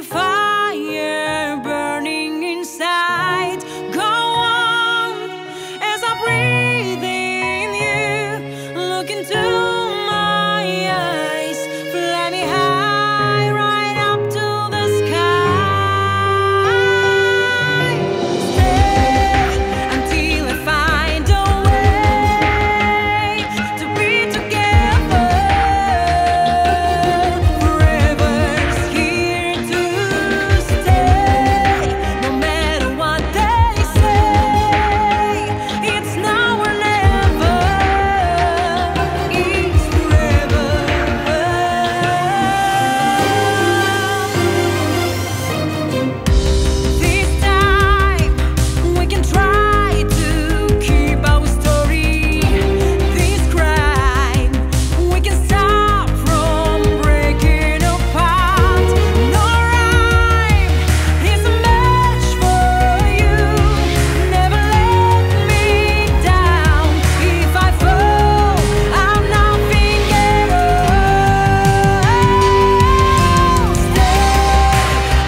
the fire burning inside. Go on as I breathe in you. Look into my eyes. Fly me high, right up to the sky. Stay until I find a way to be together. Forever's here to stay. No matter what they say, it's now or never. It's forever. This time we can try to keep our story. This crime we can stop from breaking apart. No rhyme is a match for you. Never let me down. If I fall, I'm nothing at all. Stay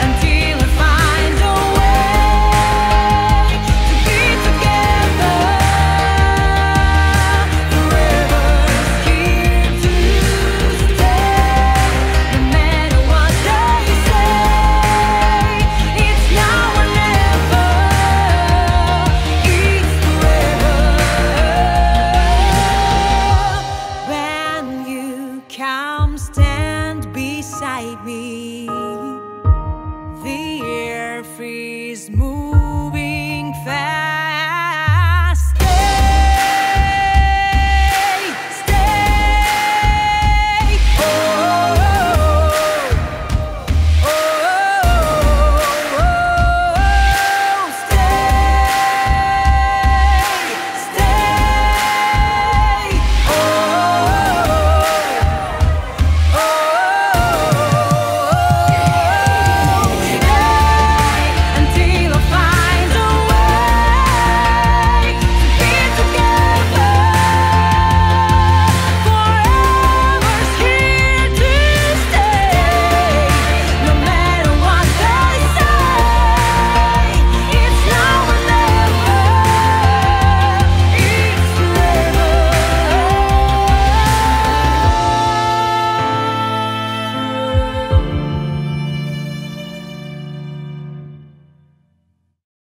until I find a way to be together. Forever's here to stay. No matter what they say, it's now or never. It's forever. When you come stand beside me, the air freezes.